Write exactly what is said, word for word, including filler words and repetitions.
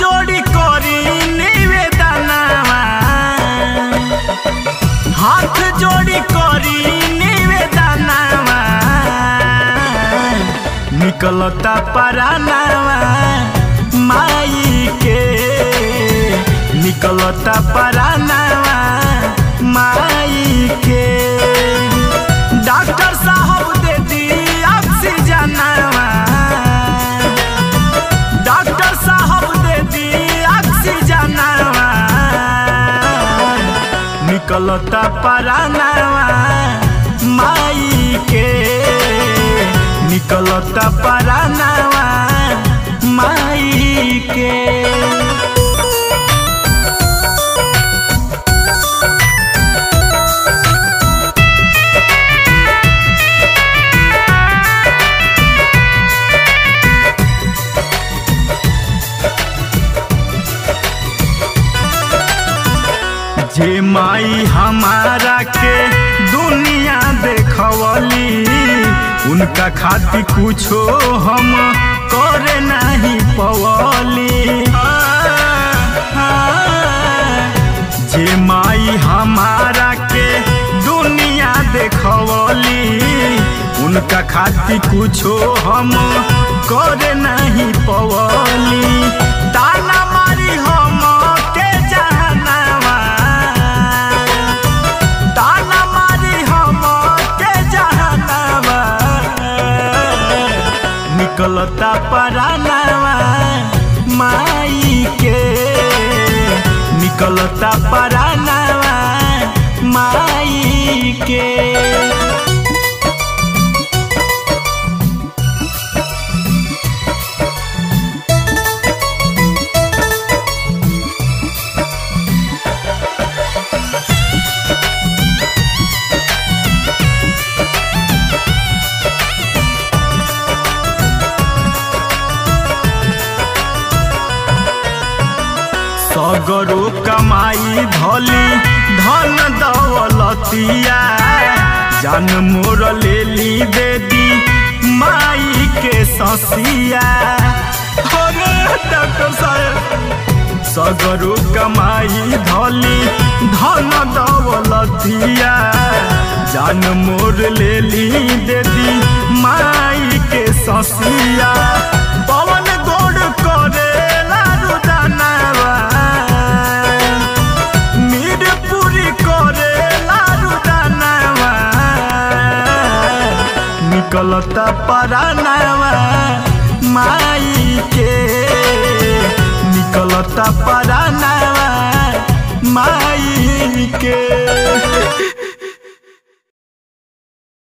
जोड़ी कोरी निवेदनवा, हाथ जोड़ी कोरी निवेदनवा, निकलता परानवा माई के, निकलता परानवा माई के। डॉक्टर साहब दे दी ऑक्सीजनवा, डॉक्टर साहब दे दी ऑक्सीजनवा, निकलता परानवा माई के, निकलता परानवा माई के। जे माई हमारा के दुनिया देखवली, उनका खातिर कुछो हम करे नहीं पवली। जे माई हमारा के दुनिया देखवली, उनका खातिर कुछो हम करे नहीं पवली। दाना मारी हम के जाना, दाना मारी हम के जहनवा, निकलता परानवा माई के, निकलता परानवा माई के। सगरो कमाई भली धन दौलतिया, जान मोर ले ली दे दी माई के ससिया। डॉक्टर साहब सगरो कमाई भली धन दौलतिया, जान मोर ले ली दे दी माई के ससिया। पवन गोड़ करे निकलता परानवा माई के, निकलता परानवा माई के।